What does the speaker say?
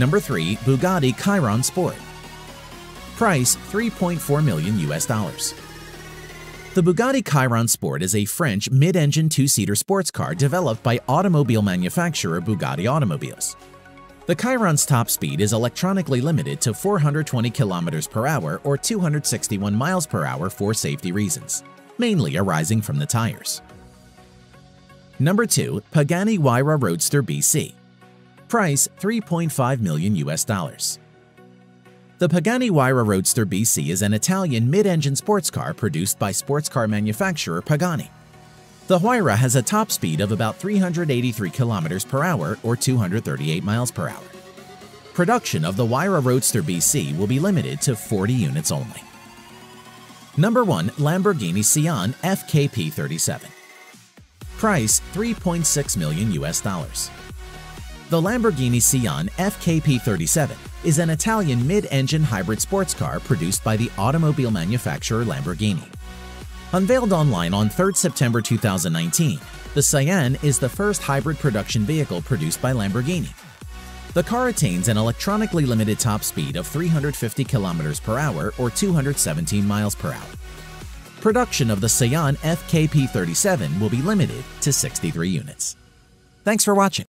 Number 3, Bugatti Chiron Sport. Price $3.4 million US. The Bugatti Chiron Sport is a French mid-engine two-seater sports car developed by automobile manufacturer Bugatti Automobiles. The Chiron's top speed is electronically limited to 420 km per hour or 261 miles per hour for safety reasons, mainly arising from the tires. Number 2, Pagani Huayra Roadster BC. Price $3.5 million US. The Pagani Huayra Roadster BC is an Italian mid-engine sports car produced by sports car manufacturer Pagani. The Huayra has a top speed of about 383 kilometers per hour or 238 miles per hour. Production of the Huayra Roadster BC will be limited to 40 units only. Number 1, Lamborghini Sian FKP 37. Price $3.6 million US. The Lamborghini Sian FKP 37 is an Italian mid-engine hybrid sports car produced by the automobile manufacturer Lamborghini. Unveiled online on 3rd September 2019, the Sian is the first hybrid production vehicle produced by Lamborghini. The car attains an electronically limited top speed of 350 kilometers per hour or 217 miles per hour. Production of the Sian FKP 37 will be limited to 63 units. Thanks for watching.